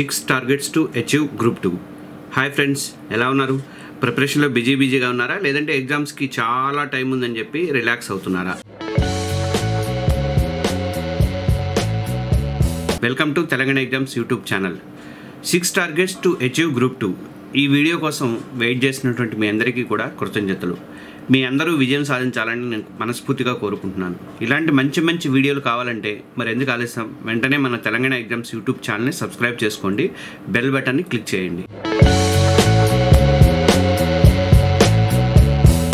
6 targets to achieve group 2. Hi friends, ఎలా ఉన్నారు? Preparation లో బిజీగా ఉన్నారా లేదంటే ఎగ్జామ్స్ కి చాలా టైం ఉందని చెప్పి రిలాక్స్ అవుతున్నారా? Welcome to Telangana exams YouTube channel. 6 targets to achieve group 2 ఈ వీడియో కోసం వెయిట్ చేస్తున్నటువంటి మీ అందరికీ కూడా కృతజ్ఞతలు. మీ అందరూ విజయం సాధించాలని నేను మనస్ఫూర్తిగా కోరుకుంటున్నాను. ఇలాంటి మంచి వీడియోలు కావాలంటే మరి ఎందుకు ఆలస్యం, వెంటనే మన తెలంగాణ ఎగ్జామ్స్ యూట్యూబ్ ఛానల్ని సబ్స్క్రైబ్ చేసుకోండి, బెల్ బటన్ని క్లిక్ చేయండి.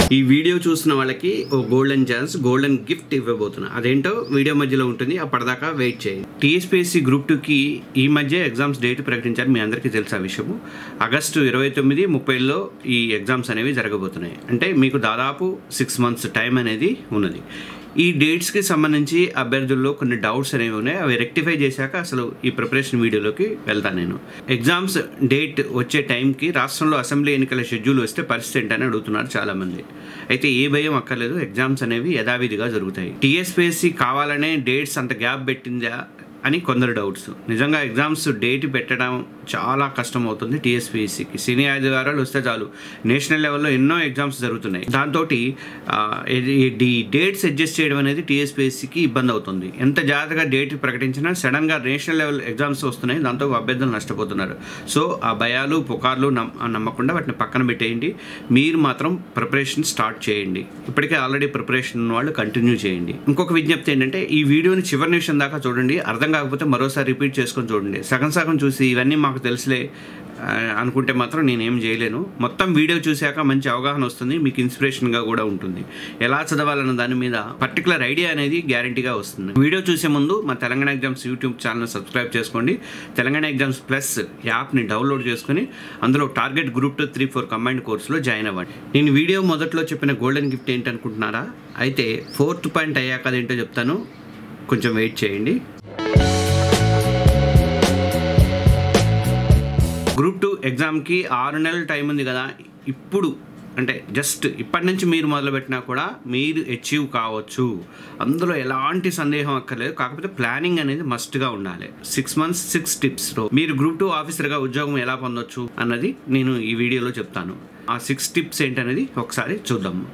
ఈ వీడియో చూసిన వాళ్ళకి ఓ గోల్డెన్ ఛాన్స్, గోల్డెన్ గిఫ్ట్ ఇవ్వబోతున్నా. అదేంటో వీడియో మధ్యలో ఉంటుంది, అప్పటిదాకా వెయిట్ చేయండి. టీఎస్పీఎస్సీ గ్రూప్ 2కి ఈ మధ్య ఎగ్జామ్స్ డేట్ ప్రకటించారు, మీ అందరికీ తెలుసా విషయము. ఆగస్టు 29, 30లో ఈ ఎగ్జామ్స్ అనేవి జరగబోతున్నాయి. అంటే మీకు దాదాపు 6 months టైం అనేది ఉన్నది. ఈ డేట్స్కి సంబంధించి అభ్యర్థుల్లో కొన్ని డౌట్స్ అనేవి ఉన్నాయి, అవి రెక్టిఫై చేశాక అసలు ఈ ప్రిపరేషన్ వీడియోలోకి వెళ్తాను నేను. ఎగ్జామ్స్ డేట్ వచ్చే టైంకి రాష్ట్రంలో అసెంబ్లీ ఎన్నికల షెడ్యూల్ వస్తే పరిస్థితి ఏంటని అడుగుతున్నారు చాలామంది. అయితే ఏ భయం అక్కర్లేదు, ఎగ్జామ్స్ అనేవి యథావిధిగా జరుగుతాయి. టీఎస్పీఎస్సీ కావాలనే డేట్స్ అంత గ్యాప్ పెట్టిందా అని కొందరు డౌట్స్. నిజంగా ఎగ్జామ్స్ డేట్ పెట్టడం చాలా కష్టం అవుతుంది టీఎస్పీఎస్సీకి. సినీ 5 వారాలు వస్తే చాలు, నేషనల్ లెవెల్లో ఎన్నో ఎగ్జామ్స్ జరుగుతున్నాయి. దాంతో ఈ డేట్స్ అడ్జస్ట్ చేయడం అనేది టీఎస్పీఎస్సీకి ఇబ్బంది అవుతుంది. ఎంత జాగ్రత్తగా డేట్ ప్రకటించినా సడన్గా నేషనల్ లెవెల్ ఎగ్జామ్స్ వస్తున్నాయి, దాంతో అభ్యర్థులు నష్టపోతున్నారు. సో ఆ భయాలు పుకార్లు నమ్మకుండా వాటిని పక్కన పెట్టేయండి. మీరు మాత్రం ప్రిపరేషన్ స్టార్ట్ చేయండి. ఇప్పటికే ఆల్రెడీ ప్రిపరేషన్ ఉన్న వాళ్ళు కంటిన్యూ చేయండి. ఇంకొక విజ్ఞప్తి ఏంటంటే ఈ వీడియోని చివరి నిమిషం దాకా చూడండి, అర్థం కాకపోతే మరోసారి రిపీట్ చేసుకొని చూడండి. సగం చూసి ఇవన్నీ మాకు తెలుసులే అనుకుంటే మాత్రం నేనేం చేయలేను. మొత్తం వీడియో చూశాక మంచి అవగాహన వస్తుంది, మీకు ఇన్స్పిరేషన్గా కూడా ఉంటుంది. ఎలా చదవాలన్న దాని మీద పర్టికులర్ ఐడియా అనేది గ్యారంటీగా వస్తుంది. వీడియో చూసే ముందు మా Telangana exams YouTube channel subscribe చేసుకోండి. తెలంగాణ ఎగ్జామ్స్ ప్లస్ యాప్ని డౌన్లోడ్ చేసుకుని అందులో టార్గెట్ గ్రూప్ 2, 3, 4 కంబైన్డ్ కోర్సులో జాయిన్ అవ్వండి. నేను వీడియో మొదట్లో చెప్పిన గోల్డెన్ గిఫ్ట్ ఏంటనుకుంటున్నారా? అయితే 4th point అయ్యాక అదేంటో చెప్తాను, కొంచెం వెయిట్ చేయండి. గ్రూప్ 2 ఎగ్జామ్కి 6 నెలలు టైం ఉంది కదా. ఇప్పుడు అంటే జస్ట్ ఇప్పటి నుంచి మీరు మొదలుపెట్టినా కూడా మీరు అచీవ్ కావచ్చు, అందులో ఎలాంటి సందేహం అక్కర్లేదు. కాకపోతే ప్లానింగ్ అనేది మస్ట్గా ఉండాలి. 6 months 6 tips మీరు గ్రూప్ 2 ఆఫీసర్గా ఉద్యోగం ఎలా పొందొచ్చు అన్నది నేను ఈ వీడియోలో చెప్తాను. ఆ 6 tips ఏంటనేది ఒకసారి చూద్దాము.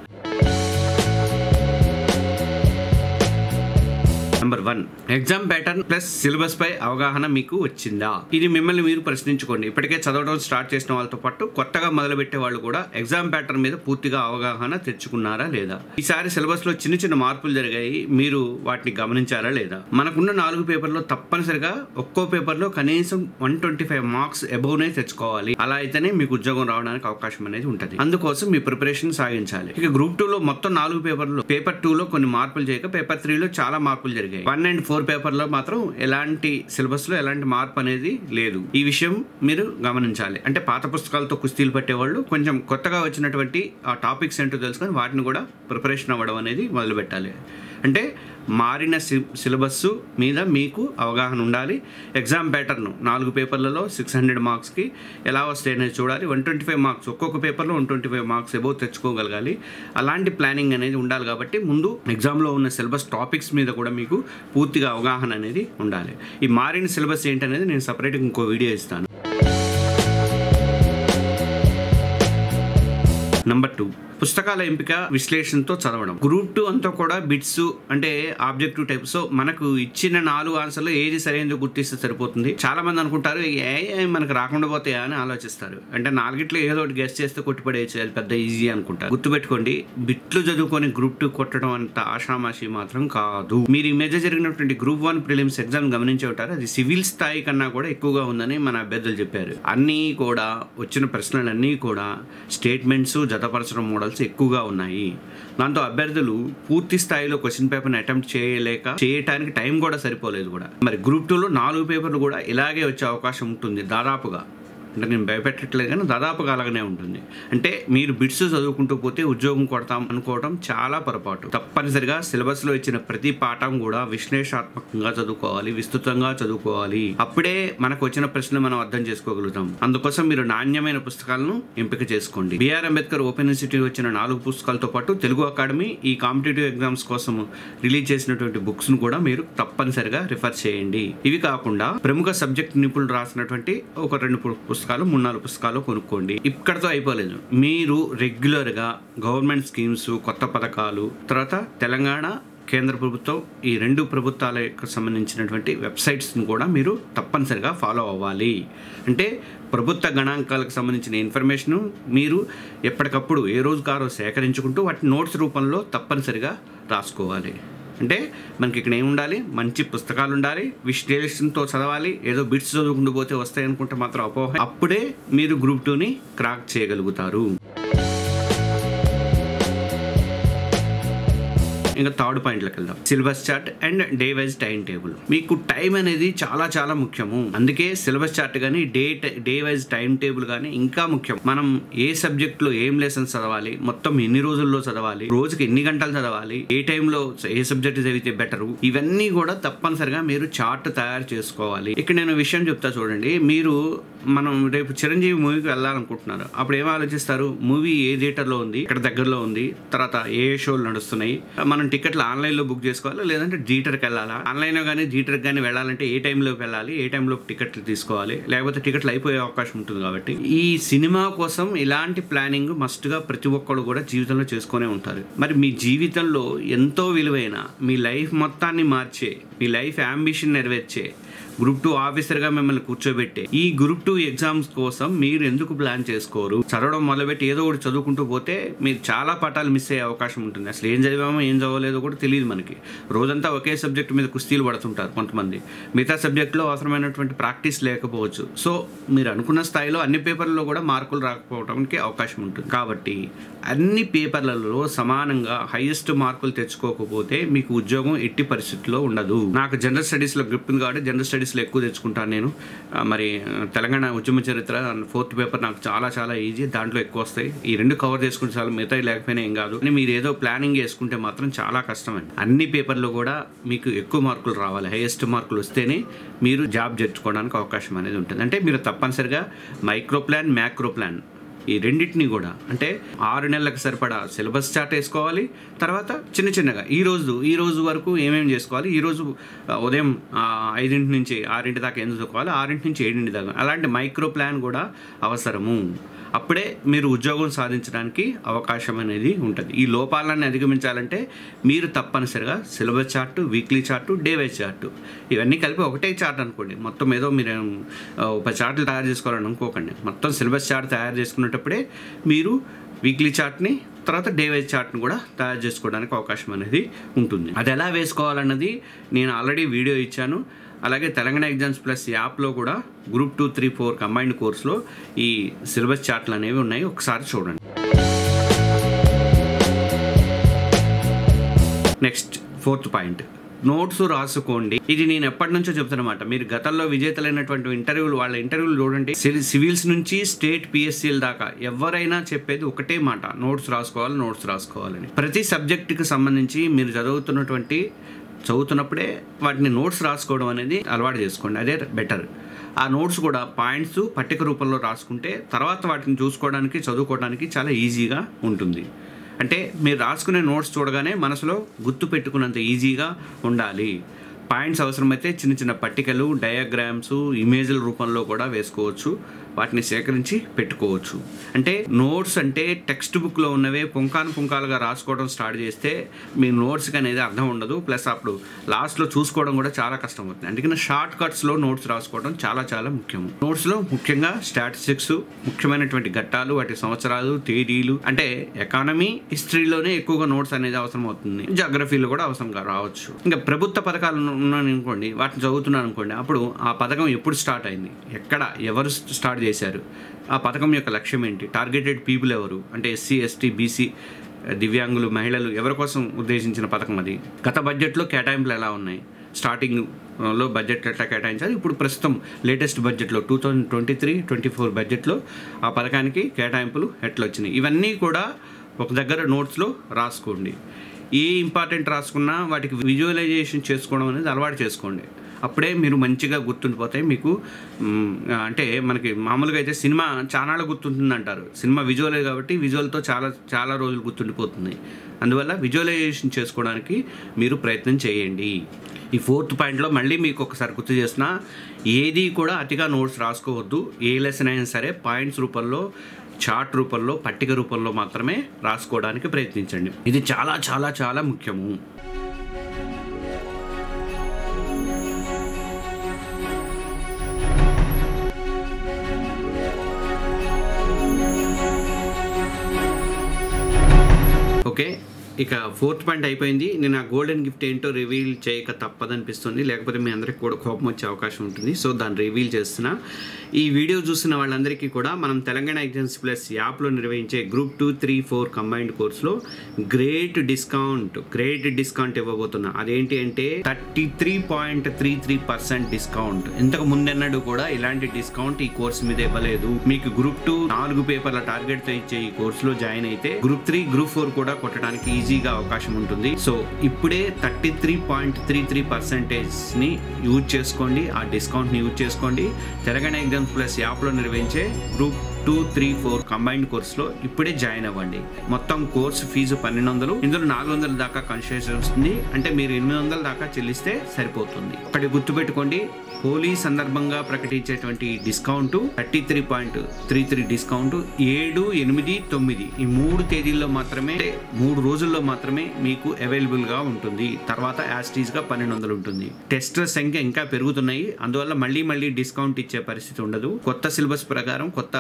Number 1, exam pattern plus syllabus పై అవగాహన మీకు వచ్చిందా? ఇది మిమ్మల్ని మీరు ప్రశ్నించుకోండి. ఇప్పటికే చదవడం స్టార్ట్ చేసిన వాళ్ళతో పాటు కొత్తగా మొదలుపెట్టే వాళ్ళు కూడా ఎగ్జామ్ ప్యాటర్న్ మీద పూర్తిగా అవగాహన తెచ్చుకున్నారా లేదా? ఈసారి సిలబస్ లో చిన్న మార్పులు జరిగాయి, మీరు వాటిని గమనించారా లేదా? మనకున్న 4 పేపర్లో తప్పనిసరిగా ఒక్కో పేపర్లో కనీసం 125 marks అబౌవ్నే తెచ్చుకోవాలి. అలా అయితేనే మీకు ఉద్యోగం రావడానికి అవకాశం అనేది ఉంటుంది. అందుకోసం మీ ప్రిపరేషన్ సాగించాలి. ఇక గ్రూప్ 2లో మొత్తం 4 పేపర్లు, పేపర్ 2లో కొన్ని మార్పులు చేయక పేపర్ 3లో చాలా మార్పులు జరిగాయి. 1 and 4 పేపర్లో మాత్రం ఎలాంటి సిలబస్లో ఎలాంటి మార్పు అనేది లేదు. ఈ విషయం మీరు గమనించాలి. అంటే పాత పుస్తకాలతో కుస్తీలు పట్టేవాళ్ళు కొంచెం కొత్తగా వచ్చినటువంటి ఆ టాపిక్స్ ఏంటో తెలుసుకొని వాటిని కూడా ప్రిపరేషన్ అవ్వడం అనేది మొదలుపెట్టాలి. అంటే మారిన సిలబస్సు మీద మీకు అవగాహన ఉండాలి. ఎగ్జామ్ ప్యాటర్న్ 4 పేపర్లలో 600 marksకి ఎలా వస్తాయనేది చూడాలి. 125 marks ఒక్కొక్క పేపర్లో 125 marks అబౌవ్ తెచ్చుకోగలగాలి. అలాంటి ప్లానింగ్ అనేది ఉండాలి. కాబట్టి ముందు ఎగ్జామ్లో ఉన్న సిలబస్ టాపిక్స్ మీద కూడా మీకు పూర్తిగా అవగాహన అనేది ఉండాలి. ఈ మారిన సిలబస్ ఏంటనేది నేను సపరేట్గా ఇంకో వీడియో ఇస్తాను. Number 2, పుస్తకాల ఎంపిక విశ్లేషణతో చదవడం. గ్రూప్ 2 అంతా కూడా బిట్స్ అంటే ఆబ్జెక్టివ్ టైప్. సో మనకు ఇచ్చిన 4 ఆన్సర్లు ఏది సరైనదో గుర్తిస్తే సరిపోతుంది. చాలా మంది అనుకుంటారు ఏ మనకు రాకుండా పోతాయా అని ఆలోచిస్తారు. అంటే 4ట్లో ఏదో ఒకటి గెస్ట్ చేస్తే కొట్టిపడేయచ్చు, అది పెద్ద ఈజీ అనుకుంటారు. గుర్తుపెట్టుకోండి, బిట్లు చదువుకొని గ్రూప్ 2 కొట్టడం అంత ఆషామాషి మాత్రం కాదు. మీరు ఈ మధ్య జరిగినటువంటి గ్రూప్ 1 ప్రిలిమ్స్ ఎగ్జామ్ గమనించే ఉంటారు, అది సివిల్ స్థాయి కన్నా కూడా ఎక్కువగా ఉందని మన అభ్యర్థులు చెప్పారు. అన్నీ కూడా వచ్చిన ప్రశ్నలన్నీ కూడా స్టేట్మెంట్స్ జతపరచడం ఎక్కువగా ఉన్నాయి. దాంతో అభ్యర్థులు పూర్తి స్థాయిలో క్వశ్చన్ పేపర్ని అటెంప్ట్ చేయటానికి టైం కూడా సరిపోలేదు కూడా. మరి గ్రూప్ 2లో 4 పేపర్లు కూడా ఇలాగే వచ్చే అవకాశం ఉంటుంది దాదాపుగా. అంటే నేను భయపెట్టట్లేదు కానీ దాదాపుగా అలాగనే ఉంటుంది. అంటే మీరు బిట్స్ చదువుకుంటూ పోతే ఉద్యోగం కొడతాం అనుకోవడం చాలా పొరపాటు. తప్పనిసరిగా సిలబస్లో ఇచ్చిన ప్రతి పాఠం కూడా విశ్లేషణాత్మకంగా చదువుకోవాలి, విస్తృతంగా చదువుకోవాలి. అప్పుడే మనకు వచ్చిన ప్రశ్నలు మనం అర్థం చేసుకోగలుగుతాం. అందుకోసం మీరు నాణ్యమైన పుస్తకాలను ఎంపిక చేసుకోండి. బిఆర్ అంబేద్కర్ ఓపెన్ యూనివర్సిటీ వచ్చిన 4 పుస్తకాలతో పాటు తెలుగు అకాడమీ ఈ కాంపిటేటివ్ ఎగ్జామ్స్ కోసం రిలీజ్ చేసినటువంటి బుక్స్ ను కూడా మీరు తప్పనిసరిగా రిఫర్ చేయండి. ఇవి కాకుండా ప్రముఖ సబ్జెక్ట్ నిపుణులు రాసినటువంటి ఒక 2 పుస్తకాలు 3-4 పుస్తకాలు కొనుక్కోండి. ఇక్కడతో అయిపోలేదు. మీరు రెగ్యులర్గా గవర్నమెంట్ స్కీమ్స్, కొత్త పథకాలు, తర్వాత తెలంగాణ కేంద్ర ప్రభుత్వం ఈ 2 ప్రభుత్వాలకు సంబంధించినటువంటి వెబ్సైట్స్ను కూడా మీరు తప్పనిసరిగా ఫాలో అవ్వాలి. అంటే ప్రభుత్వ గణాంకాలకు సంబంధించిన ఇన్ఫర్మేషను మీరు ఎప్పటికప్పుడు ఏ రోజు కారో సేకరించుకుంటూ వాటి నోట్స్ రూపంలో తప్పనిసరిగా రాసుకోవాలి. అంటే మనకి ఇక్కడ ఏముండాలి, మంచి పుస్తకాలు ఉండాలి, విశ్లేషణతో చదవాలి. ఏదో బిట్స్ చదువుకుంటూ పోతే వస్తాయనుకుంటే మాత్రం అపోహ. అప్పుడే మీరు గ్రూప్ 2ని క్రాక్ చేయగలుగుతారు. ఇంకా 3rd పాయింట్లోకి వెళ్దాం, syllabus chart and day wise time table. మీకు టైం అనేది చాలా చాలా ముఖ్యము. అందుకే సిలబస్ చార్ట్ కానీ డే వైజ్ టైం టేబుల్ కానీ ఇంకా ముఖ్యం. మనం ఏ సబ్జెక్ట్లో ఏం లెసన్స్ చదవాలి, మొత్తం ఎన్ని రోజుల్లో చదవాలి, రోజుకి ఎన్ని గంటలు చదవాలి, ఏ టైంలో ఏ సబ్జెక్ట్ చదివితే బెటరు, ఇవన్నీ కూడా తప్పనిసరిగా మీరు చార్ట్ తయారు చేసుకోవాలి. ఇక్కడ నేను విషయం చెప్తా చూడండి. మీరు మనం రేపు చిరంజీవి మూవీకి వెళ్ళాలనుకుంటున్నారు, అప్పుడు ఏం ఆలోచిస్తారు, మూవీ ఏ థియేటర్లో ఉంది, ఇక్కడ దగ్గరలో ఉంది, తర్వాత ఏ షోలు నడుస్తున్నాయి, మనం టికెట్లు ఆన్లైన్లో బుక్ చేసుకోవాలా లేదంటే థియేటర్కి వెళ్ళాలా, ఆన్లైన్లో కానీ థియేటర్కి కానీ వెళ్ళాలంటే ఏ టైంలోకి వెళ్ళాలి, ఏ టైంలో టికెట్లు తీసుకోవాలి, లేకపోతే టికెట్లు అయిపోయే అవకాశం ఉంటుంది. కాబట్టి ఈ సినిమా కోసం ఇలాంటి ప్లానింగ్ మస్ట్గా ప్రతి ఒక్కరు కూడా జీవితంలో చేసుకునే ఉంటారు. మరి మీ జీవితంలో ఎంతో విలువైన, మీ లైఫ్ మొత్తాన్ని మార్చే, మీ లైఫ్ అంబిషన్ నెరవేర్చే గ్రూప్ 2 ఆఫీసర్గా మిమ్మల్ని కూర్చోబెట్టే ఈ గ్రూప్ 2 ఎగ్జామ్స్ కోసం మీరు ఎందుకు ప్లాన్ చేసుకోరు? చదవడం మొదలుపెట్టి ఏదో ఒకటి చదువుకుంటూ పోతే మీరు చాలా పాఠాలు మిస్ అయ్యే అవకాశం ఉంటుంది. అసలు ఏం చదివామో ఏం చదవలేదో కూడా తెలియదు మనకి. రోజంతా ఒకే సబ్జెక్టు మీద కుస్తీలు పడుతుంటారు కొంతమంది, మిగతా సబ్జెక్టులో అవసరమైనటువంటి ప్రాక్టీస్ లేకపోవచ్చు. సో మీరు అనుకున్న స్థాయిలో అన్ని పేపర్లలో కూడా మార్కులు రాకపోవడానికి అవకాశం ఉంటుంది. కాబట్టి అన్ని పేపర్లలో సమానంగా హైయెస్ట్ మార్కులు తెచ్చుకోకపోతే మీకు ఉద్యోగం ఎట్టి పరిస్థితుల్లో ఉండదు. నాకు జనరల్ స్టడీస్లో గ్రిప్ ఉంది కాబట్టి జనరల్ స్టడీస్ ఎక్కువ తెచ్చుకుంటాను నేను. మరి తెలంగాణ ఉద్యమ చరిత్ర 4th పేపర్ నాకు చాలా చాలా ఈజీ, దాంట్లో ఎక్కువ వస్తాయి. ఈ 2 కవర్ చేసుకుంటే చాలా, మిగతా లేకపోయినా ఏం కాదు. కానీ మీరు ఏదో ప్లానింగ్ చేసుకుంటే మాత్రం చాలా కష్టమండి. అన్ని పేపర్లో కూడా మీకు ఎక్కువ మార్కులు రావాలి. హైయెస్ట్ మార్కులు వస్తేనే మీరు జాబ్ తెచ్చుకోవడానికి అవకాశం అనేది ఉంటుంది. అంటే మీరు తప్పనిసరిగా మైక్రో ప్లాన్, మ్యాక్రో ప్లాన్ ఈ 2టిని కూడా, అంటే 6 నెలలకు సరిపడా సిలబస్ చార్ట్ వేసుకోవాలి. తర్వాత చిన్న చిన్నగా ఈ రోజు వరకు ఏమేమి చేసుకోవాలి, ఈరోజు ఉదయం 5 నుంచి 6 దాకా ఏం చదువుకోవాలి, 6 నుంచి 7 దాకా, అలాంటి మైక్రో ప్లాన్ కూడా అవసరము. అప్పుడే మీరు ఉద్యోగం సాధించడానికి అవకాశం అనేది ఉంటుంది. ఈ లోపాలను అధిగమించాలంటే మీరు తప్పనిసరిగా syllabus chart, weekly chart, day wise chart ఇవన్నీ కలిపి ఒకటే చార్ట్ అనుకోండి. మొత్తం ఏదో మీరు 5 చార్ట్లు తయారు చేసుకోవాలని అనుకోకండి. మొత్తం సిలబస్ చార్ట్ తయారు చేసుకునేటప్పుడే మీరు వీక్లీ చార్ట్ని, తర్వాత డే వైజ్ చార్ట్ని కూడా తయారు చేసుకోవడానికి అవకాశం అనేది ఉంటుంది. అది ఎలా వేసుకోవాలన్నది నేను ఆల్రెడీ వీడియో ఇచ్చాను. అలాగే తెలంగాణ ఎగ్జామ్స్ ప్లస్ యాప్లో కూడా గ్రూప్ 2, 3, 4 కంబైన్డ్ కోర్సులో ఈ సిలబస్ చార్ట్లు అనేవి ఉన్నాయి, ఒకసారి చూడండి. నెక్స్ట్ 4th పాయింట్, నోట్స్ రాసుకోండి. ఇది నేను ఎప్పటి నుంచో చెప్తానమాట. మీరు గతంలో విజేతలైనటువంటి ఇంటర్వ్యూలు, వాళ్ళ ఇంటర్వ్యూలు చూడండి. సివిల్స్ నుంచి స్టేట్ పిఎస్సీల దాకా ఎవరైనా చెప్పేది ఒకటే మాట, నోట్స్ రాసుకోవాలి, నోట్స్ రాసుకోవాలని. ప్రతి సబ్జెక్టుకి సంబంధించి మీరు చదువుతున్నప్పుడే వాటిని నోట్స్ రాసుకోవడం అనేది అలవాటు చేసుకోండి. అదే బెటర్. ఆ నోట్స్ కూడా పాయింట్స్ పట్టిక రూపంలో రాసుకుంటే తర్వాత వాటిని చూసుకోవడానికి, చదువుకోవడానికి చాలా ఈజీగా ఉంటుంది. అంటే మీరు రాసుకునే నోట్స్ చూడగానే మనసులో గుర్తు పెట్టుకున్నంత ఈజీగా ఉండాలి. పాయింట్స్ అవసరమైతే చిన్న చిన్న పట్టికలు, డయాగ్రామ్స్, ఇమేజ్ల రూపంలో కూడా వేసుకోవచ్చు, వాటిని సేకరించి పెట్టుకోవచ్చు. అంటే నోట్స్ అంటే టెక్స్ట్ బుక్లో ఉన్నవే పుంకాలుగా రాసుకోవడం స్టార్ట్ చేస్తే మీ నోట్స్కి అనేది అర్థం ఉండదు. ప్లస్ అప్పుడు లాస్ట్లో చూసుకోవడం కూడా చాలా కష్టం అవుతుంది. అందుకని షార్ట్ కట్స్లో నోట్స్ రాసుకోవడం చాలా చాలా ముఖ్యం. నోట్స్లో ముఖ్యంగా స్టాటిస్టిక్స్, ముఖ్యమైనటువంటి ఘట్టాలు, వాటి సంవత్సరాలు, తేదీలు, అంటే ఎకానమీ, హిస్టరీలోనే ఎక్కువగా నోట్స్ అనేది అవసరం అవుతుంది. జాగ్రఫీలో కూడా అవసరం రావచ్చు. ఇంకా ప్రభుత్వ పథకాలను ఉన్నాను అనుకోండి, వాటిని చదువుతున్నాను అనుకోండి, అప్పుడు ఆ పథకం ఎప్పుడు స్టార్ట్ అయింది, ఎక్కడ, ఎవరు స్టార్ట్ చేశారు, ఆ పథకం యొక్క లక్ష్యం ఏంటి, టార్గెటెడ్ పీపుల్ ఎవరు, అంటే ఎస్సీ, ఎస్టీ, బీసీ, దివ్యాంగులు, మహిళలు ఎవరి కోసం ఉద్దేశించిన పథకం అది, గత బడ్జెట్లో కేటాయింపులు ఎలా ఉన్నాయి, స్టార్టింగ్ లో బడ్జెట్ ఎట్లా కేటాయించారు, ఇప్పుడు ప్రస్తుతం లేటెస్ట్ బడ్జెట్లో 2023-24 బడ్జెట్లో ఆ పథకానికి కేటాయింపులు ఎట్లా వచ్చినాయి, ఇవన్నీ కూడా ఒక దగ్గర నోట్స్లో రాసుకోండి. ఏ ఇంపార్టెంట్ రాసుకున్నా వాటికి విజువలైజేషన్ చేసుకోవడం అనేది అలవాటు చేసుకోండి. అప్పుడే మీరు మంచిగా గుర్తుండిపోతాయి మీకు. అంటే మనకి మామూలుగా అయితే సినిమా చాలా గుర్తుంటుంది అంటారు, సినిమా విజువలే కాబట్టి విజువల్తో చాలా చాలా రోజులు గుర్తుండిపోతుంది. అందువల్ల విజువలైజేషన్ చేసుకోవడానికి మీరు ప్రయత్నం చేయండి. ఈ ఫోర్త్ పాయింట్లో మళ్ళీ మీకు ఒకసారి గుర్తు చేసిన, ఏది కూడా అతిగా నోట్స్ రాసుకోవద్దు. ఏ లెసన్ అయినా సరే పాయింట్స్ రూపంలో, చార్ట్ రూపంలో, పట్టిక రూపంలో మాత్రమే రాసుకోవడానికి ప్రయత్నించండి. ఇది చాలా చాలా చాలా ముఖ్యము. ఓకే, ఇక ఫోర్త్ పాయింట్ అయిపోయింది. నేను ఆ గోల్డెన్ గిఫ్ట్ ఏంటో రివీల్ చేయక తప్పదనిపిస్తుంది, లేకపోతే మీ అందరికీ కూడా కోపం వచ్చే అవకాశం ఉంటుంది. సో దాన్ని రివీల్ చేస్తున్నా. ఈ వీడియో చూసిన వాళ్ళందరికీ కూడా మనం తెలంగాణ ఎగ్జామ్స్ ప్లస్ యాప్లో నిర్వహించే గ్రూప్ 2, 3, 4 కంబైన్డ్ కోర్సులో గ్రేట్ డిస్కౌంట్ ఇవ్వబోతున్నా. అదేంటి అంటే 33.33% డిస్కౌంట్. ఇంతకు ముందెన్నడూ కూడా ఇలాంటి డిస్కౌంట్ ఈ కోర్సు మీద ఇవ్వలేదు. మీకు గ్రూప్ 2 4 పేపర్ల టార్గెట్తో ఇచ్చే ఈ కోర్సులో జాయిన్ అయితే గ్రూప్ 3, గ్రూప్ 4 కూడా కొట్టడానికి ఈజీగా అవకాశం ఉంటుంది. సో ఇప్పుడే 33.33%ని యూజ్ చేసుకోండి, ఆ డిస్కౌంట్ని యూజ్ చేసుకోండి. తెలంగాణ ఎగ్జామ్స్ ప్లస్ యాప్లో నిర్వహించే గ్రూప్ 2, 3, 4 కంబైన్డ్ కోర్సులో ఇప్పుడే జాయిన్ అవ్వండి. మొత్తం కోర్సు ఫీజు 1200, ఇందులో 400 దాకా కన్సెషన్ వస్తుంది. అంటే మీరు 800 దాకా చెల్లిస్తే సరిపోతుంది. ఒకటి గుర్తుపెట్టుకోండి, హోలీ సందర్భంగా ప్రకటించేటువంటి డిస్కౌంట్ 33.33 డిస్కౌంట్ 7, 8, 9 ఈ 3 తేదీల్లో మాత్రమే, 3 రోజుల్లో మాత్రమే మీకు అవైలబుల్గా ఉంటుంది. తర్వాత యాస్టీస్గా 1200 ఉంటుంది. టెస్టుల సంఖ్య ఇంకా పెరుగుతున్నాయి, అందువల్ల మళ్ళీ మళ్ళీ డిస్కౌంట్ ఇచ్చే పరిస్థితి ఉండదు. కొత్త సిలబస్ ప్రకారం కొత్త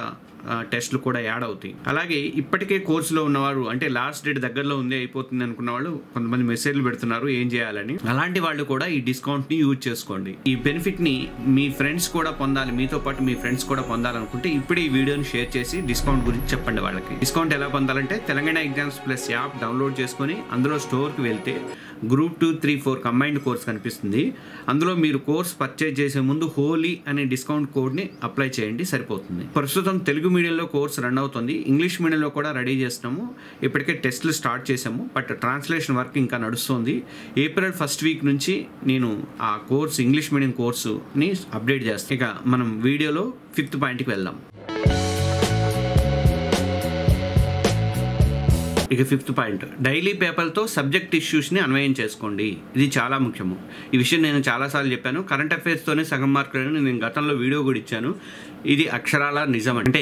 టెస్ట్లు కూడా యాడ్ అవుతాయి. అలాగే ఇప్పటికే కోర్సులో ఉన్నవారు, అంటే లాస్ట్ డేట్ దగ్గరలో ఉంది అయిపోతుంది అనుకున్న వాళ్ళు కొంతమంది మెసేజ్లు పెడుతున్నారు ఏం చేయాలని. అలాంటి వాళ్ళు కూడా ఈ డిస్కౌంట్ని యూజ్ చేసుకోండి. ఈ బెనిఫిట్ని మీ ఫ్రెండ్స్ కూడా పొందాలి, మీతో పాటు మీ ఫ్రెండ్స్ కూడా పొందాలనుకుంటే ఇప్పుడే ఈ వీడియోని షేర్ చేసి డిస్కౌంట్ గురించి చెప్పండి వాళ్ళకి. డిస్కౌంట్ ఎలా పొందాలంటే Telangana exams plus app download చేసుకొని అందులో స్టోర్కి వెళ్తే గ్రూప్ 2, 3, 4 కంబైన్డ్ కోర్స్ కనిపిస్తుంది. అందులో మీరు కోర్స్ పర్చేజ్ చేసే ముందు హోలీ అనే డిస్కౌంట్ కోడ్ని అప్లై చేయండి, సరిపోతుంది. ప్రస్తుతం తెలుగు మీడియంలో కోర్స్ రన్ అవుతుంది, ఇంగ్లీష్ మీడియంలో కూడా రెడీ చేస్తున్నాము. ఇప్పటికే టెస్ట్లు స్టార్ట్ చేసాము, బట్ ట్రాన్స్లేషన్ వర్క్ ఇంకా నడుస్తుంది. ఏప్రిల్ 1st వీక్ నుంచి నేను ఆ కోర్స్ ఇంగ్లీష్ మీడియం కోర్సుని అప్డేట్ చేస్తాను. ఇక మనం వీడియోలో 5th పాయింట్కి వెళ్దాం. ఇక 5th పాయింట్, డైలీ పేపర్తో సబ్జెక్ట్ ఇష్యూస్ని అన్వయం చేసుకోండి. ఇది చాలా ముఖ్యము. ఈ విషయం నేను చాలాసార్లు చెప్పాను. కరెంట్ అఫైర్స్తోనే సగం మార్కులను నేను గతంలో వీడియో కూడా ఇచ్చాను. ఇది అక్షరాల నిజం. అంటే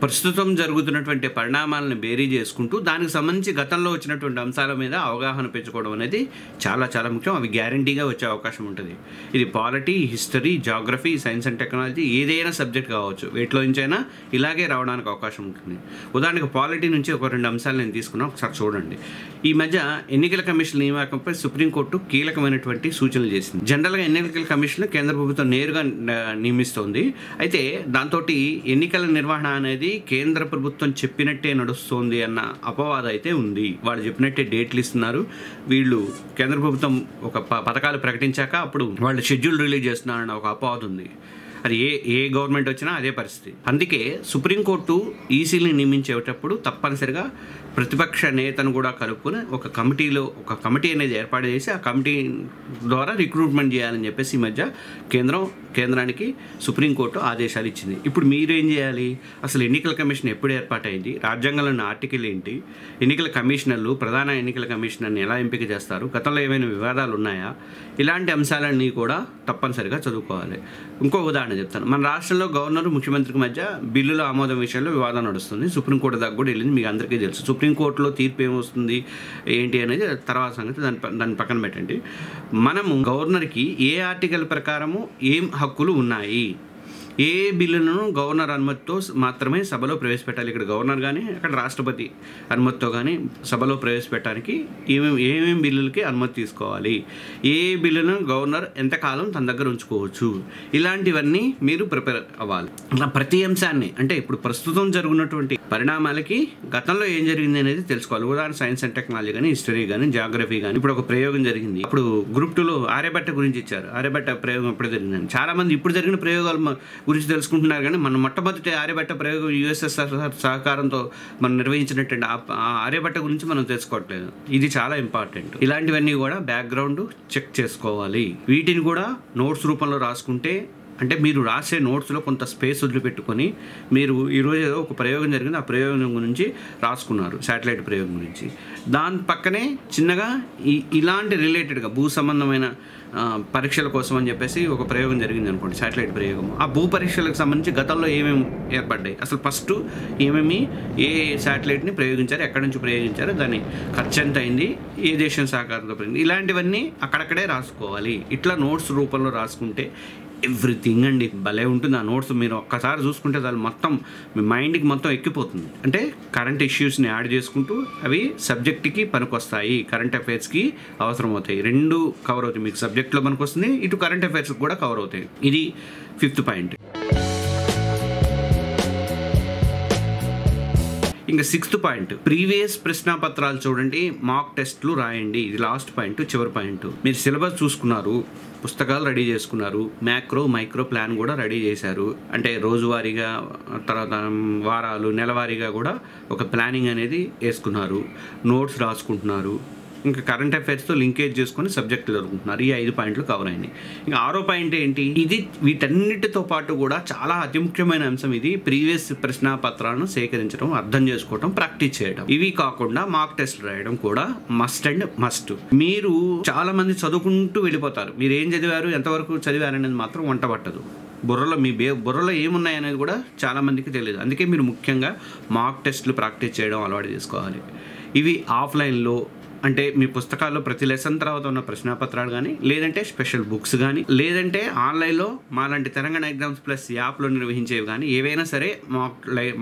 ప్రస్తుతం జరుగుతున్నటువంటి పరిణామాలను బేరీ చేసుకుంటూ దానికి సంబంధించి గతంలో వచ్చినటువంటి అంశాల మీద అవగాహన పెంచుకోవడం అనేది చాలా చాలా ముఖ్యం. అవి గ్యారంటీగా వచ్చే అవకాశం ఉంటుంది. ఇది polity, history, geography, science and technology, ఏదైనా సబ్జెక్ట్ కావచ్చు. వీటిలో నుంచైనా ఇలాగే రావడానికి అవకాశం ఉంటుంది. ఉదాహరణకు పాలిటీ నుంచి ఒక 2 అంశాలు నేను తీసుకున్నాను, ఒకసారి చూడండి. ఈ మధ్య ఎన్నికల కమిషన్ నియామకంపై సుప్రీంకోర్టు కీలకమైనటువంటి సూచనలు చేసింది. జనరల్గా ఎన్నికల కమిషన్ కేంద్ర ప్రభుత్వం నేరుగా నియమిస్తోంది. అయితే దాంతో ఎన్నికల నిర్వహణ అనేది కేంద్ర ప్రభుత్వం చెప్పినట్టే నడుస్తోంది అన్న అపవాదం అయితే ఉంది. వాళ్ళు చెప్పినట్టే డేట్లు ఇస్తున్నారు. వీళ్ళు కేంద్ర ప్రభుత్వం ఒక పథకాలు ప్రకటించాక అప్పుడు వాళ్ళు షెడ్యూల్ రిలీజ్ చేస్తున్నారన్న ఒక అపవాదం ఉంది. అది ఏ గవర్నమెంట్ వచ్చినా అదే పరిస్థితి. అందుకే సుప్రీంకోర్టు ఈసీని నియమించేటప్పుడు తప్పనిసరిగా ప్రతిపక్ష నేతను కూడా కలుపుకొని ఒక కమిటీ అనేది ఏర్పాటు చేసి ఆ కమిటీ ద్వారా రిక్రూట్మెంట్ చేయాలని చెప్పేసి ఈ మధ్య కేంద్రానికి సుప్రీంకోర్టు ఆదేశాలు ఇచ్చింది. ఇప్పుడు మీరేం చేయాలి? అసలు ఎన్నికల కమిషన్ ఎప్పుడు ఏర్పాటైంది? రాజ్యాంగంలో ఉన్న ఆర్టికల్ ఏంటి? ఎన్నికల కమిషనర్లు, ప్రధాన ఎన్నికల కమిషనర్ని ఎలా ఎంపిక చేస్తారు? గతంలో ఏమైనా వివాదాలు ఉన్నాయా? ఇలాంటి అంశాలన్నీ కూడా తప్పనిసరిగా చదువుకోవాలి. ఇంకో ఉదాహరణ చెప్తాను. మన రాష్ట్రంలో గవర్నర్, ముఖ్యమంత్రికి మధ్య బిల్లుల ఆమోదం విషయంలో వివాదం నడుస్తుంది. సుప్రీంకోర్టు దాకా కూడా వెళ్ళింది, మీకు అందరికీ తెలుసు. సుప్రీంకోర్టులో తీర్పు ఏమొస్తుంది ఏంటి అనేది తర్వాత సంగతి, దాన్ని పక్కన పెట్టండి. మనము గవర్నర్కి ఏ ఆర్టికల్ ప్రకారము ఏం హక్కులు ఉన్నాయి, ఏ బిల్లును గవర్నర్ అనుమతితో మాత్రమే సభలో ప్రవేశపెట్టాలి. ఇక్కడ గవర్నర్ కానీ అక్కడ రాష్ట్రపతి అనుమతితో కానీ సభలో ప్రవేశపెట్టడానికి ఏమేమి బిల్లులకి అనుమతి తీసుకోవాలి, ఏ బిల్లును గవర్నర్ ఎంతకాలం తన దగ్గర ఉంచుకోవచ్చు, ఇలాంటివన్నీ మీరు ప్రిపేర్ అవ్వాలి. అలా ప్రతి అంశాన్ని, అంటే ఇప్పుడు ప్రస్తుతం జరుగుతున్నటువంటి పరిణామాలకి గతంలో ఏం జరిగింది అనేది తెలుసుకోవాలి. ఉదాహరణ సైన్స్ అండ్ టెక్నాలజీ కానీ, హిస్టరీ కానీ, జాగ్రఫీ కానీ. ఇప్పుడు ఒక ప్రయోగం జరిగింది, అప్పుడు గ్రూప్ 2లో ఆర్యభట్ట గురించి ఇచ్చారు. ఆర్యభట్ట ప్రయోగం ఎప్పుడు జరిగిందని చాలామంది ఇప్పుడు జరిగిన ప్రయోగాలు గురించి తెలుసుకుంటున్నారు, కానీ మనం మొట్టమొదటి ఆర్యభట్ట ప్రయోగం యూఎస్ఎస్ఆర్ సహకారంతో మనం నిర్వహించినటువంటి ఆర్యభట్ట గురించి మనం తెలుసుకోవట్లేదు. ఇది చాలా ఇంపార్టెంట్. ఇలాంటివన్నీ కూడా బ్యాక్గ్రౌండ్ చెక్ చేసుకోవాలి. వీటిని కూడా నోట్స్ రూపంలో రాసుకుంటే, అంటే మీరు రాసే నోట్స్లో కొంత స్పేస్ వదిలిపెట్టుకొని, మీరు ఈరోజు ఏదో ఒక ప్రయోగం జరిగింది, ఆ ప్రయోగం గురించి రాసుకున్నారు, శాటిలైట్ ప్రయోగం గురించి, దాని పక్కనే చిన్నగా ఇలాంటి రిలేటెడ్గా భూ సంబంధమైన పరీక్షల కోసం అని చెప్పేసి ఒక ప్రయోగం జరిగింది అనుకోండి, శాటిలైట్ ప్రయోగం. ఆ భూ పరీక్షలకు సంబంధించి గతంలో ఏమేమి ఏర్పడ్డాయి, అసలు ఫస్ట్ ఏమేమి ఏ శాటిలైట్ని ప్రయోగించారు, ఎక్కడి నుంచి ప్రయోగించారు, దాని ఖర్చు ఎంత అయింది, ఏ దేశం సహకారంతో ప్రయోగించారు, ఇలాంటివన్నీ అక్కడక్కడే రాసుకోవాలి. ఇట్లా నోట్స్ రూపంలో రాసుకుంటే ఎవ్రీథింగ్ అండి భలే ఉంటుంది. ఆ నోట్స్ మీరు ఒక్కసారి చూసుకుంటే దాని మొత్తం మీ మైండ్కి మొత్తం ఎక్కిపోతుంది. అంటే కరెంట్ ఇష్యూస్ని యాడ్ చేసుకుంటూ అవి సబ్జెక్ట్కి పనికొస్తాయి, కరెంట్ అఫైర్స్కి అవసరం అవుతాయి, రెండు కవర్ అవుతాయి. మీకు సబ్జెక్ట్లో పనికొస్తుంది, ఇటు కరెంట్ అఫైర్స్కి కూడా కవర్ అవుతాయి. ఇది 5th పాయింట్. ఇంకా 6th పాయింట్, ప్రీవియస్ ప్రశ్నాపత్రాలు చూడండి, మాక్ టెస్ట్లు రాయండి. ఇది లాస్ట్ పాయింట్, చివరి పాయింట్. మీరు సిలబస్ చూసుకున్నారు, పుస్తకాలు రెడీ చేసుకున్నారు, మ్యాక్రో మైక్రో ప్లాన్ కూడా రెడీ చేశారు, అంటే రోజువారీగా, తర్వాత వారాలు, నెలవారీగా కూడా ఒక ప్లానింగ్ అనేది వేసుకున్నారు, నోట్స్ రాసుకుంటున్నారు, ఇంకా కరెంట్ అఫైర్స్తో లింకేజ్ చేసుకుని సబ్జెక్టులు జరుగుతున్నారు. ఈ 5 పాయింట్లు కవర్ అయినాయి. ఇంకా 6వ పాయింట్ ఏంటి, ఇది వీటన్నిటితో పాటు కూడా చాలా అతి ముఖ్యమైన అంశం. ఇది ప్రీవియస్ ప్రశ్నాపత్రాలను సేకరించడం, అర్థం చేసుకోవడం, ప్రాక్టీస్ చేయడం. ఇవి కాకుండా మాక్ టెస్ట్లు రాయడం కూడా మస్ట్ అండ్ మస్ట్. మీరు చాలా మంది చదువుకుంటూ వెళ్ళిపోతారు, మీరు ఏం చదివారు, ఎంతవరకు చదివారు అనేది మాత్రం వంట పట్టదు. బుర్రలో మీ బుర్రలో ఏమున్నాయి అనేది కూడా చాలామందికి తెలియదు. అందుకే మీరు ముఖ్యంగా మాక్ టెస్ట్లు ప్రాక్టీస్ చేయడం అలవాటు చేసుకోవాలి. ఇవి ఆఫ్లైన్లో, అంటే మీ పుస్తకాల్లో ప్రతి లెసన్ తర్వాత ఉన్న ప్రశ్నాపత్రాలు కానీ, లేదంటే స్పెషల్ బుక్స్ కానీ, లేదంటే ఆన్లైన్లో మాలాంటి తెలంగాణ ఎగ్జామ్స్ ప్లస్ యాప్లో నిర్వహించేవి కానీ, ఏవైనా సరే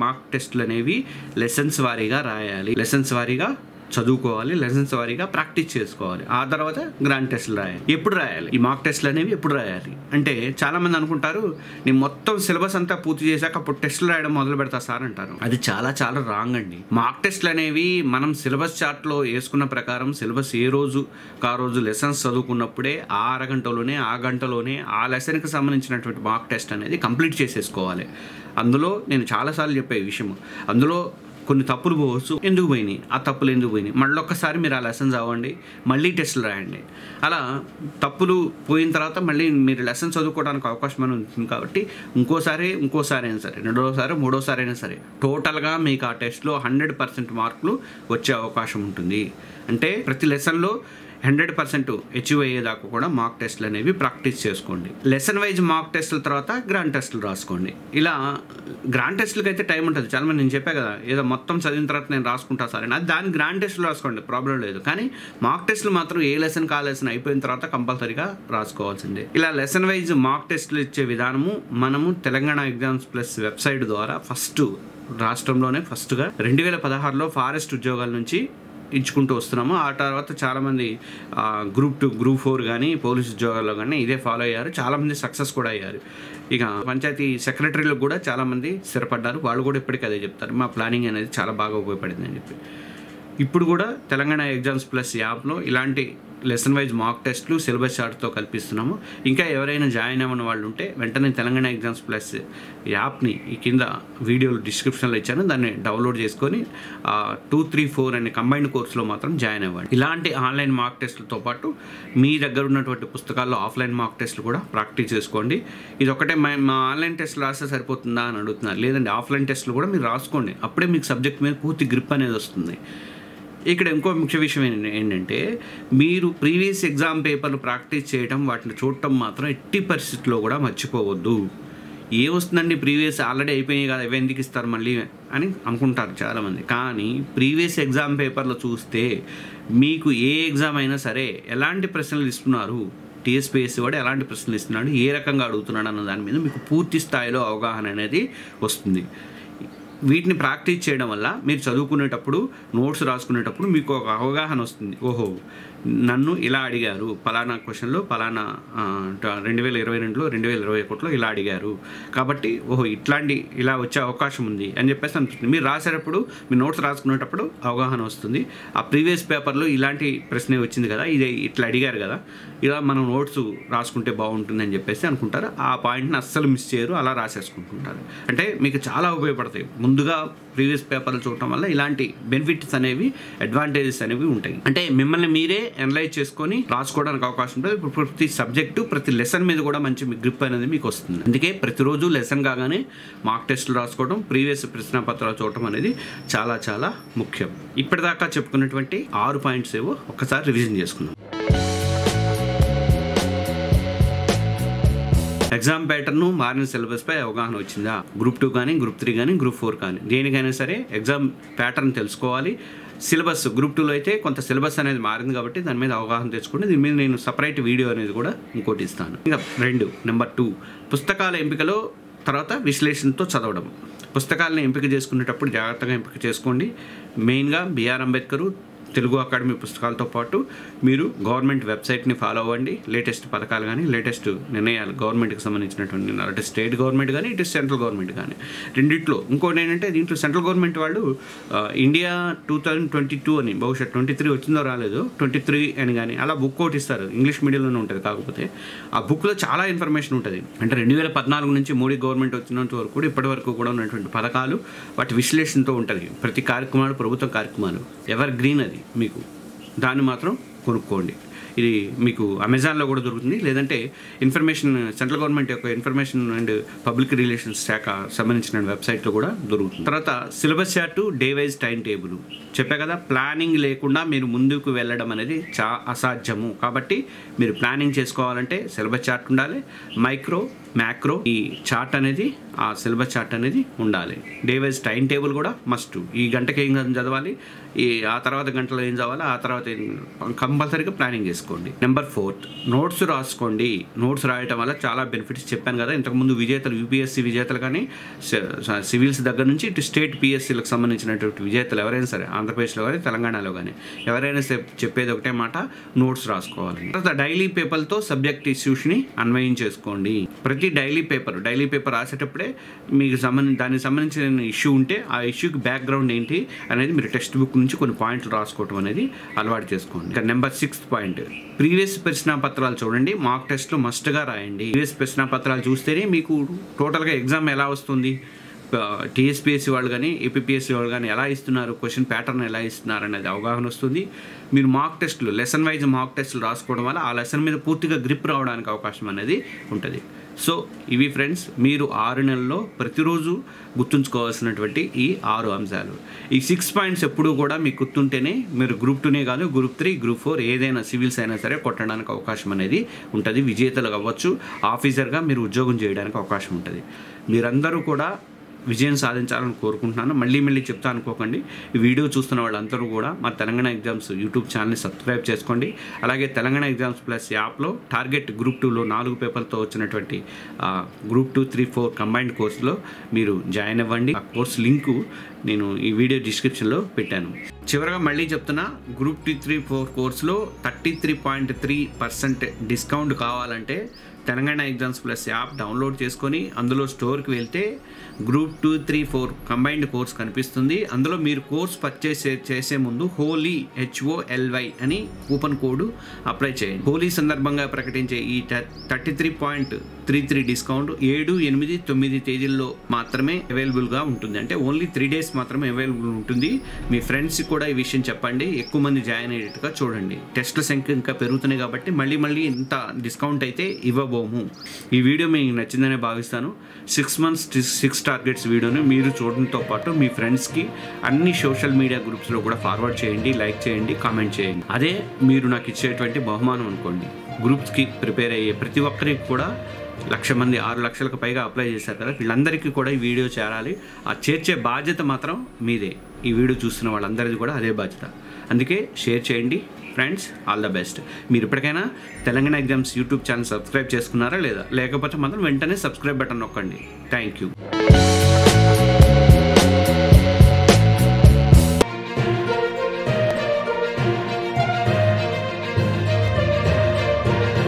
మాక్ టెస్ట్లు అనేవి లెసన్స్ వారీగా రాయాలి, లెసన్స్ వారీగా చదువుకోవాలి, లెసన్స్ వారీగా ప్రాక్టీస్ చేసుకోవాలి. ఆ తర్వాత గ్రాండ్ టెస్ట్లు రాయాలి. ఎప్పుడు రాయాలి ఈ మాక్ టెస్ట్లు అనేవి, ఎప్పుడు రాయాలి అంటే చాలామంది అనుకుంటారు, నేను మొత్తం సిలబస్ అంతా పూర్తి చేశాక అప్పుడు టెస్ట్లు రాయడం మొదలు పెడతా సార్ అంటారు. అది చాలా చాలా రాంగ్ అండి. మాక్ టెస్ట్లు అనేవి మనం సిలబస్ చార్ట్లో వేసుకున్న ప్రకారం, సిలబస్ ఏ రోజు ఆ రోజు లెసన్స్ చదువుకున్నప్పుడే ఆ అరగంటలోనే, ఆ గంటలోనే ఆ లెసన్కి సంబంధించినటువంటి మాక్ టెస్ట్ అనేది కంప్లీట్ చేసేసుకోవాలి. అందులో నేను చాలాసార్లు చెప్పే విషయం, అందులో కొన్ని తప్పులు పోవచ్చు, ఎందుకు పోయినాయి, ఆ తప్పులు ఎందుకు పోయినాయి, మళ్ళీ ఒక్కసారి మీరు ఆ లెసన్స్ అవ్వండి, మళ్ళీ టెస్ట్లు రాయండి. అలా తప్పులు పోయిన తర్వాత మళ్ళీ మీరు లెసన్స్ చదువుకోవడానికి అవకాశం ఉంటుంది. కాబట్టి ఇంకోసారి అయినా సరే, రెండోసారి, మూడోసారి అయినా సరే, టోటల్గా మీకు ఆ టెస్ట్లో 100% మార్కులు వచ్చే అవకాశం ఉంటుంది. అంటే ప్రతి లెసన్లో 100% అచీవ్ అయ్యేదాకా కూడా మాక్ టెస్ట్లు అనేవి ప్రాక్టీస్ చేసుకోండి. లెసన్ వైజ్ మాక్ టెస్ట్ల తర్వాత గ్రాండ్ టెస్ట్లు రాసుకోండి. ఇలా గ్రాండ్ టెస్ట్లకి అయితే టైం ఉంటుంది. చాలామంది నేను చెప్పా కదా, ఏదో మొత్తం చదివిన తర్వాత నేను రాసుకుంటా సార్ అని, అది దాని గ్రాండ్ టెస్ట్లు రాసుకోండి, ప్రాబ్లం లేదు. కానీ మాక్ టెస్ట్లు మాత్రం ఏ లెసన్ కా లెసన్ అయిపోయిన తర్వాత కంపల్సరీగా రాసుకోవాల్సిందే. ఇలా లెసన్ వైజ్ మాక్ టెస్ట్లు ఇచ్చే విధానము మనము తెలంగాణ ఎగ్జామ్స్ ప్లస్ వెబ్సైట్ ద్వారా రాష్ట్రంలోనే ఫస్ట్గా 2016లో ఫారెస్ట్ ఉద్యోగాల నుంచి ఇచ్చుకుంటూ వస్తున్నాము. ఆ తర్వాత చాలామంది గ్రూప్ 2, గ్రూప్ 4 కానీ, పోలీస్ ఉద్యోగాల్లో కానీ ఇదే ఫాలో అయ్యారు. చాలామంది సక్సెస్ కూడా అయ్యారు. ఇక పంచాయతీ సెక్రటరీలకు కూడా చాలామంది స్థిరపడ్డారు. వాళ్ళు కూడా ఇప్పటికీ అదే చెప్తారు, మా ప్లానింగ్ అనేది చాలా బాగా ఉపయోగపడింది అని చెప్పి. ఇప్పుడు కూడా తెలంగాణ ఎగ్జామ్స్ ప్లస్ యాప్లో ఇలాంటి లెసన్ వైజ్ మాక్ టెస్ట్లు సిలబస్ చార్ట్తో కల్పిస్తున్నాము. ఇంకా ఎవరైనా జాయిన్ అవ్వని వాళ్ళు ఉంటే వెంటనే తెలంగాణ ఎగ్జామ్స్ ప్లస్ యాప్ని, ఈ కింద వీడియో డిస్క్రిప్షన్లో ఇచ్చాను, దాన్ని డౌన్లోడ్ చేసుకొని 2, 3, 4 అనే కంబైన్డ్ కోర్సులో మాత్రం జాయిన్ అవ్వండి. ఇలాంటి ఆన్లైన్ మాక్ టెస్ట్లతో పాటు మీ దగ్గర ఉన్నటువంటి పుస్తకాల్లో ఆఫ్లైన్ మాక్ టెస్ట్లు కూడా ప్రాక్టీస్ చేసుకోండి. ఇది ఒకటే మా ఆన్లైన్ టెస్ట్లు రాస్తే సరిపోతుందా అని అడుగుతున్నారు. లేదండి, ఆఫ్లైన్ టెస్ట్లు కూడా మీరు రాసుకోండి, అప్పుడే మీకు సబ్జెక్ట్ మీద పూర్తి గ్రిప్ అనేది వస్తుంది. ఇక్కడ ఇంకో ముఖ్య విషయం ఏంటంటే, మీరు ప్రీవియస్ ఎగ్జామ్ పేపర్లు ప్రాక్టీస్ చేయడం, వాటిని చూడటం మాత్రం ఎట్టి పరిస్థితుల్లో కూడా మర్చిపోవద్దు. ఏమొస్తుందండి ప్రీవియస్ ఆల్రెడీ అయిపోయినాయి కదా, ఇవి ఎందుకు ఇస్తారు మళ్ళీ అని అనుకుంటారు చాలామంది. కానీ ప్రీవియస్ ఎగ్జామ్ పేపర్లు చూస్తే మీకు ఏ ఎగ్జామ్ అయినా సరే ఎలాంటి ప్రశ్నలు ఇస్తున్నారు, టీఎస్పీఎస్సీ వాడు ఎలాంటి ప్రశ్నలు ఇస్తున్నాడు, ఏ రకంగా అడుగుతున్నాడు అన్న దాని మీద మీకు పూర్తి స్థాయిలో అవగాహన అనేది వస్తుంది. వీటిని ప్రాక్టీస్ చేయడం వల్ల మీరు చదువుకునేటప్పుడు నోట్స్ రాసుకునేటప్పుడు మీకు ఒక అవగాహన వస్తుంది. ఓహో, నన్ను ఇలా అడిగారు పలానా క్వశ్చన్లో, పలానా 2022లో 2021లో ఇలా అడిగారు కాబట్టి ఓహో ఇట్లాంటి ఇలా వచ్చే అవకాశం ఉంది అని చెప్పేసి అనిపిస్తుంది. మీరు రాసేటప్పుడు మీ నోట్స్ రాసుకునేటప్పుడు అవగాహన వస్తుంది. ఆ ప్రీవియస్ పేపర్లో ఇలాంటి ప్రశ్నే వచ్చింది కదా, ఇది ఇట్లా అడిగారు కదా, ఇలా మనం నోట్స్ రాసుకుంటే బాగుంటుంది అని చెప్పేసి అనుకుంటారు. ఆ పాయింట్ని అస్సలు మిస్ చేయరు, అలా రాసేసుకుంటుంటారు. అంటే మీకు చాలా ఉపయోగపడతాయి. ముందుగా ప్రీవియస్ పేపర్లు చూడటం వల్ల ఇలాంటి బెనిఫిట్స్ అనేవి, అడ్వాంటేజెస్ అనేవి ఉంటాయి. అంటే మిమ్మల్ని మీరే అనలైజ్ చేసుకొని రాసుకోవడానికి అవకాశం ఉంటుంది. ఇప్పుడు ప్రతి సబ్జెక్టు, ప్రతి లెసన్ మీద కూడా మంచి గ్రిప్ అనేది మీకు వస్తుంది. అందుకే ప్రతిరోజు లెసన్ కాగానే మార్క్ టెస్టులు రాసుకోవడం, ప్రీవియస్ ప్రశ్న పత్రాలు చూడటం అనేది చాలా చాలా ముఖ్యం. ఇప్పటిదాకా చెప్పుకున్నటువంటి 6 పాయింట్స్ ఏవో ఒక్కసారి రివిజన్ చేసుకుందాం. ఎగ్జామ్ ప్యాటర్న్ మారిన సిలబస్పై అవగాహన వచ్చిందా? గ్రూప్ 2 కానీ, గ్రూప్ 3 కానీ, గ్రూప్ 4 కానీ దేనికైనా సరే ఎగ్జామ్ ప్యాటర్న్ తెలుసుకోవాలి. సిలబస్ గ్రూప్ 2లో అయితే కొంత సిలబస్ అనేది మారింది కాబట్టి దాని మీద అవగాహన తెచ్చుకుంటే దీని మీద నేను సపరేట్ వీడియో అనేది కూడా ఇంకోటి ఇస్తాను. ఇంకా నెంబర్ 2 పుస్తకాల ఎంపికలో తర్వాత విశ్లేషణతో చదవడం. పుస్తకాలను ఎంపిక చేసుకునేటప్పుడు జాగ్రత్తగా ఎంపిక చేసుకోండి. మెయిన్గా బిఆర్ అంబేద్కర్, తెలుగు అకాడమీ పుస్తకాలతో పాటు మీరు గవర్నమెంట్ వెబ్సైట్ని ఫాలో అవ్వండి. లేటెస్ట్ పథకాలు కానీ, లేటెస్ట్ నిర్ణయాలు గవర్నమెంట్కి సంబంధించినటువంటి, అటు స్టేట్ గవర్నమెంట్ కానీ, ఇటు సెంట్రల్ గవర్నమెంట్ కానీ రెండిట్లో. ఇంకోటి ఏంటంటే దీంట్లో సెంట్రల్ గవర్నమెంట్ వాళ్ళు ఇండియా 2022 అని, బహుశా 23 వచ్చిందో రాలేదు, 23 అని కానీ అలా బుక్ ఒకటి ఇస్తారు. ఇంగ్లీష్ మీడియంలోనే ఉంటుంది. కాకపోతే ఆ బుక్లో చాలా ఇన్ఫర్మేషన్ ఉంటుంది. అంటే 2014 నుంచి మోడీ గవర్నమెంట్ వచ్చినంత వరకు కూడా, ఇప్పటి వరకు కూడా ఉన్నటువంటి పథకాలు వాటి విశ్లేషణతో ఉంటుంది. ప్రతి కార్యక్రమాలు, ప్రభుత్వ కార్యక్రమాలు ఎవర్ గ్రీన్, అది మీకు దాన్ని మాత్రం కొనుక్కోండి. ఇది మీకు అమెజాన్లో కూడా దొరుకుతుంది. లేదంటే ఇన్ఫర్మేషన్, సెంట్రల్ గవర్నమెంట్ యొక్క ఇన్ఫర్మేషన్ అండ్ పబ్లిక్ రిలేషన్స్ శాఖ సంబంధించిన వెబ్సైట్లో కూడా దొరుకుతుంది. తర్వాత syllabus chart, day wise time table చెప్పే కదా. ప్లానింగ్ లేకుండా మీరు ముందుకు వెళ్ళడం అనేది అసాధ్యము. కాబట్టి మీరు ప్లానింగ్ చేసుకోవాలంటే సిలబస్ చార్ట్ ఉండాలి. మైక్రో, మ్యాక్రో ఈ చార్ట్ అనేది, ఆ సిలబస్ చార్ట్ అనేది ఉండాలి. డే వైజ్ టైం టేబుల్ కూడా మస్ట్. ఈ గంటకి ఏం చదవాలి, ఈ ఆ తర్వాత గంటలో ఏం చదవాలి, ఆ తర్వాత కంపల్సరీగా ప్లానింగ్ చేసుకోండి. నెంబర్ 4 నోట్స్ రాసుకోండి. నోట్స్ రాయటం వల్ల చాలా బెనిఫిట్స్ చెప్పాను కదా. ఇంతకుముందు విజేతలు, యూపీఎస్సీ విజేతలు కానీ, సివిల్స్ దగ్గర నుంచి ఇటు స్టేట్ పిఎస్సీలకు సంబంధించినటువంటి విజేతలు ఎవరైనా సరే, ఆంధ్రప్రదేశ్లో కానీ, తెలంగాణలో కానీ ఎవరైనా చెప్పేది ఒకటే మాట, నోట్స్ రాసుకోవాలి. తర్వాత డైలీ పేపర్తో సబ్జెక్ట్ ఇష్యూస్ని అన్వయం చేసుకోండి. ప్రతి డైలీ పేపర్ రాసేటప్పుడే మీకు దానికి సంబంధించిన ఇష్యూ ఉంటే ఆ ఇష్యూకి బ్యాక్గ్రౌండ్ ఏంటి అనేది మీరు టెక్స్ట్ బుక్ నుంచి కొన్ని పాయింట్లు రాసుకోవటం అనేది అలవాటు చేసుకోండి. ఇంకా నెంబర్ 6 పాయింట్, ప్రీవియస్ ప్రశ్న పత్రాలు చూడండి. మాక్ టెస్ట్లో మస్ట్గా రాయండి. ప్రీవియస్ ప్రశ్న పత్రాలు చూస్తేనే మీకు టోటల్గా ఎగ్జామ్ ఎలా వస్తుంది, టీఎస్పీఎస్సీ వాళ్ళు కానీ, ఏపీఎస్సీ వాళ్ళు కానీ ఎలా ఇస్తున్నారు, క్వశ్చన్ ప్యాటర్న్ ఎలా ఇస్తున్నారు అనేది అవగాహన వస్తుంది. మీరు మాక్ టెస్టులు, లెసన్ వైజ్ మాక్ టెస్టులు రాసుకోవడం వల్ల ఆ లెసన్ మీద పూర్తిగా గ్రిప్ రావడానికి అవకాశం అనేది ఉంటుంది. సో ఇవి ఫ్రెండ్స్ మీరు 6 నెలల్లో ప్రతిరోజు గుర్తుంచుకోవాల్సినటువంటి ఈ 6 అంశాలు. ఈ 6 పాయింట్స్ ఎప్పుడూ కూడా మీకు గుర్తుంటేనే మీరు గ్రూప్ 2నే కాదు, గ్రూప్ 3, గ్రూప్ 4 ఏదైనా సివిల్స్ అయినా సరే కొట్టడానికి అవకాశం అనేది ఉంటుంది. విజేతలు అవ్వచ్చు, ఆఫీసర్గా మీరు ఉద్యోగం చేయడానికి అవకాశం ఉంటుంది. మీరందరూ కూడా విజయం సాధించాలని కోరుకుంటున్నాను. మళ్ళీ చెప్తా అనుకోకండి. ఈ వీడియో చూస్తున్న వాళ్ళందరూ కూడా మా తెలంగాణ ఎగ్జామ్స్ యూట్యూబ్ ఛానల్ని సబ్స్క్రైబ్ చేసుకోండి. అలాగే తెలంగాణ ఎగ్జామ్స్ ప్లస్ యాప్లో టార్గెట్ గ్రూప్ 2లో 4 పేపర్లతో వచ్చినటువంటి గ్రూప్ 2, 3, 4 కంబైన్డ్ కోర్సులో మీరు జాయిన్ అవ్వండి. ఆ కోర్స్ లింకు నేను ఈ వీడియో డిస్క్రిప్షన్లో పెట్టాను. చివరగా మళ్ళీ చెప్తున్నా, గ్రూప్ 2, 3, 4 కోర్సులో 33.3% డిస్కౌంట్ కావాలంటే Telangana exams plus app download చేసుకొని అందులో స్టోర్కి వెళ్తే గ్రూప్ 2, 3, 4 కంబైన్డ్ కోర్స్ కనిపిస్తుంది. అందులో మీరు కోర్స్ పర్చేస్ చేసే ముందు హోలీ HOLY అని కూపన్ కోడ్ అప్లై చేయండి. హోలీ సందర్భంగా ప్రకటించే ఈ 33.33 డిస్కౌంట్ 7, 8, 9 తేదీల్లో మాత్రమే అవైలబుల్గా ఉంటుంది. అంటే ఓన్లీ 3 డేస్ మాత్రమే అవైలబుల్ ఉంటుంది. మీ ఫ్రెండ్స్కి కూడా ఈ విషయం చెప్పండి. ఎక్కువ మంది జాయిన్ అయ్యేట్టుగా చూడండి. టెస్ట్ల సంఖ్య ఇంకా పెరుగుతున్నాయి కాబట్టి మళ్ళీ ఇంత డిస్కౌంట్ అయితే ఇవ్వబోము. ఈ వీడియో మీకు నచ్చిందనే భావిస్తాను. 6 మంత్స్ 6 టార్గెట్స్ వీడియోని మీరు చూడడంతో పాటు మీ ఫ్రెండ్స్కి అన్ని సోషల్ మీడియా గ్రూప్స్లో కూడా ఫార్వర్డ్ చేయండి, లైక్ చేయండి, కామెంట్ చేయండి. అదే మీరు నాకు ఇచ్చేటువంటి బహుమానం అనుకోండి. గ్రూప్స్కి ప్రిపేర్ అయ్యే ప్రతి ఒక్కరికి కూడా లక్ష మంది 6 లక్షలకు పైగా అప్లై చేశారు కదా, వీళ్ళందరికీ కూడా ఈ వీడియో చేరాలి. ఆ చేర్చే బాధ్యత మాత్రం మీదే, ఈ వీడియో చూస్తున్న వాళ్ళందరిది కూడా అదే బాధ్యత. అందుకే షేర్ చేయండి ఫ్రెండ్స్, ఆల్ ద బెస్ట్. మీరు ఇప్పటికైనా Telangana exams YouTube channel subscribe చేసుకున్నారా లేదా? లేకపోతే మాత్రం వెంటనే సబ్స్క్రైబ్ బటన్ నొక్కండి. Thank you.